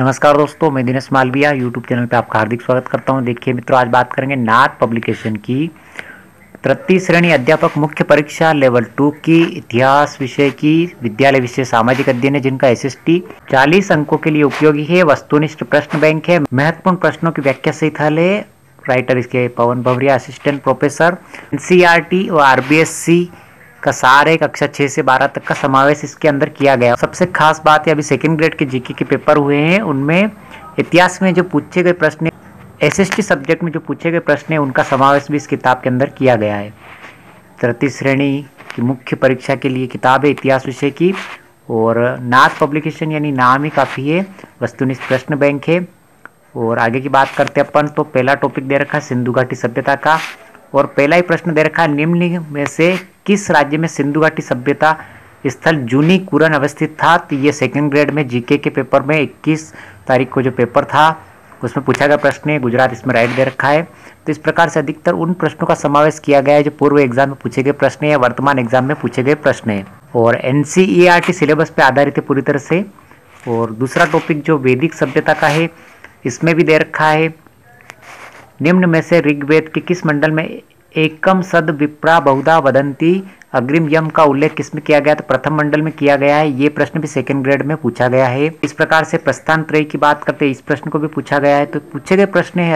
नमस्कार दोस्तों, मैं दिनेश मालवीय यूट्यूब चैनल पे आपका हार्दिक स्वागत करता हूं। देखिए मित्रों, आज बात करेंगे नाथ पब्लिकेशन की 3 श्रेणी अध्यापक मुख्य परीक्षा लेवल 2 की इतिहास विषय की विद्यालय विषय सामाजिक अध्ययन है, जिनका SST 40 अंकों के लिए उपयोगी है। वस्तुनिष्ठ प्रश्न बैंक है, महत्वपूर्ण प्रश्नों की व्याख्या से हल है। राइटर इसके Pawan Bhanwariya assistant professor. NCERT और RPSC का सारे कक्षा 6 से 12 तक का समावेश इसके अंदर किया गया। सबसे खास बात है, अभी 2nd ग्रेड के जीके के पेपर हुए हैं, उनमें इतिहास में जो पूछे गए प्रश्न, SST सब्जेक्ट में जो पूछे गए प्रश्न हैं, उनका समावेश भी इस किताब के अंदर किया गया है। 33 श्रेणी की मुख्य परीक्षा के लिए किताब है इतिहास विषय की, और नाथ पब्लिकेशन यानी नाम ही काफ़ी है। वस्तुनिष्ठ प्रश्न बैंक है। और आगे की बात करते हैं अपन, तो पहला टॉपिक दे रखा है सिंधु घाटी सभ्यता का, और पहला ही प्रश्न दे रखा है निम्न में से किस राज्य में सिंधु घाटी सभ्यता स्थल जूनी कुरन अवस्थित था। तो ये 2nd ग्रेड में जीके के पेपर में 21 तारीख को जो पेपर था उसमें पूछा गया प्रश्न है। गुजरात इसमें राइट दे रखा है। तो इस प्रकार से अधिकतर उन प्रश्नों का समावेश किया गया है जो पूर्व एग्जाम में पूछे गए प्रश्न या वर्तमान एग्जाम में पूछे गए प्रश्न हैं, और NCERT सिलेबस पर आधारित है पूरी तरह से। और दूसरा टॉपिक जो वैदिक सभ्यता का है, इसमें भी दे रखा है निम्न में से ऋग्वेद के किस मंडल में एकम सद्विप्रा बहुदा वदन्ति अग्रिम यम का उल्लेख किसमें किया गया। तो प्रथम मंडल में किया गया है। ये प्रश्न भी 2nd ग्रेड में पूछा गया है। इस प्रकार से प्रस्थान त्रय की बात करते हैं, इस प्रश्न को भी पूछा गया है। तो पूछे गए प्रश्न है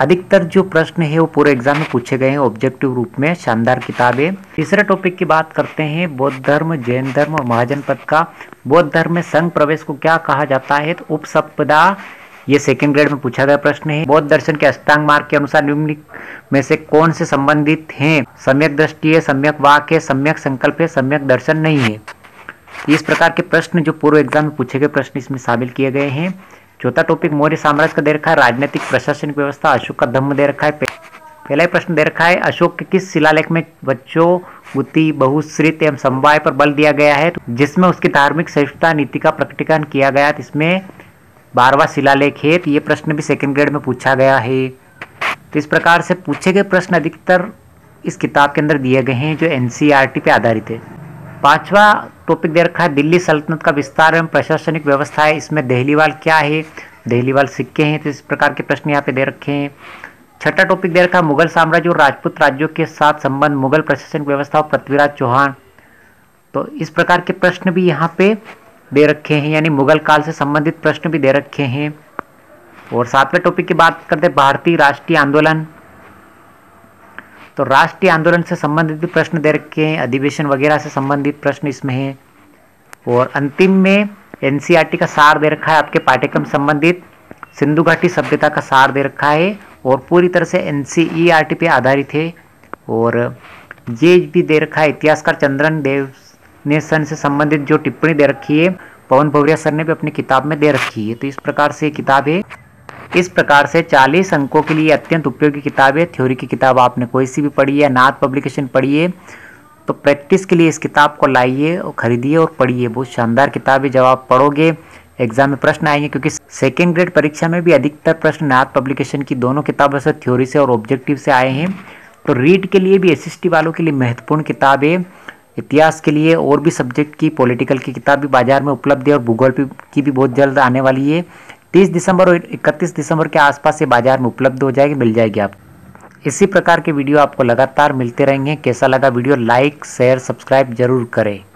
अधिकतर जो प्रश्न है वो पूरे एग्जाम में पूछे गए हैं ऑब्जेक्टिव रूप में। शानदार किताबें। तीसरे टॉपिक की बात करते हैं बौद्ध धर्म, जैन धर्म और महाजन पद का। बौद्ध धर्म में संघ प्रवेश को क्या कहा जाता है। तो उप सपदा। ये 2nd ग्रेड में पूछा गया प्रश्न है। बौद्ध दर्शन के अष्टांग मार्ग के अनुसार निम्नलिखित में से कौन से संबंधित हैं। सम्यक दृष्टि है, सम्यक वाक है, सम्यक संकल्प है, सम्यक दर्शन नहीं है। इस प्रकार के प्रश्न जो पूर्व एग्जाम में पूछे गए प्रश्न इसमें शामिल किए गए हैं। चौथा टॉपिक मौर्य साम्राज्य का दे रखा है। राजनीतिक प्रशासनिक व्यवस्था। अशोक का धम्म दे रखा है। पहला ही प्रश्न दे रखा है अशोक के किस शिलालेख में बच्चों गुति बहुश्रित एवं समवाय पर बल दिया गया है, जिसमें उसकी धार्मिक सहिष्णुता नीति का प्रकटीकरण किया गया। इसमें 12वां शिलालेख है। तो ये प्रश्न भी 2nd ग्रेड में पूछा गया है। तो इस प्रकार से पूछे गए प्रश्न अधिकतर इस किताब के अंदर दिए गए हैं जो NCERT पे आधारित है। 5वां टॉपिक दे रखा है दिल्ली सल्तनत का विस्तार एवं प्रशासनिक व्यवस्था है। इसमें दिल्लीवाल क्या है, दिल्लीवाल सिक्के हैं। तो इस प्रकार के प्रश्न यहाँ पे दे रखे हैं। 6ठा टॉपिक दे रखा है मुगल साम्राज्य और राजपूत राज्यों के साथ संबंध, मुगल प्रशासनिक व्यवस्था और पृथ्वीराज चौहान। तो इस प्रकार के प्रश्न भी यहाँ पे दे रखे हैं, यानी मुगल काल से संबंधित प्रश्न भी दे रखे हैं। और 7वें टॉपिक की बात करते हैं भारतीय राष्ट्रीय आंदोलन। तो राष्ट्रीय आंदोलन से संबंधित भी प्रश्न दे रखे हैं, अधिवेशन वगैरह से संबंधित प्रश्न इसमें हैं। और अंतिम में NCERT का सार दे रखा है आपके पाठ्यक्रम संबंधित सिंधु घाटी सभ्यता का सार दे रखा है, और पूरी तरह से NCERT पे आधारित है। और ये भी दे रखा है इतिहासकार चंद्रन देव ने सन से संबंधित जो टिप्पणी दे रखी है, पवन भंवरिया सर ने भी अपनी किताब में दे रखी है। तो इस प्रकार से किताब है। इस प्रकार से 40 अंकों के लिए अत्यंत उपयोगी किताब है। थ्योरी की किताब आपने कोई सी भी पढ़ी है, नाथ पब्लिकेशन पढ़ी है, तो प्रैक्टिस के लिए इस किताब को लाइए और खरीदिए और पढ़िए। बहुत शानदार किताब है। जब आप पढ़ोगे एग्जाम में प्रश्न आएंगे, क्योंकि 2nd ग्रेड परीक्षा में भी अधिकतर प्रश्न नाथ पब्लिकेशन की दोनों किताबों से, थ्योरी से और ऑब्जेक्टिव से आए हैं। तो रीड के लिए भी SST वालों के लिए महत्वपूर्ण किताब है। इतिहास के लिए और भी सब्जेक्ट की पॉलिटिकल की किताब भी बाजार में उपलब्ध है, और भूगोल की भी बहुत जल्द आने वाली है। 30 दिसंबर और 31 दिसंबर के आसपास ये बाजार में उपलब्ध हो जाएगी, मिल जाएगी आप। इसी प्रकार के वीडियो आपको लगातार मिलते रहेंगे। कैसा लगा वीडियो, लाइक शेयर सब्सक्राइब जरूर करें।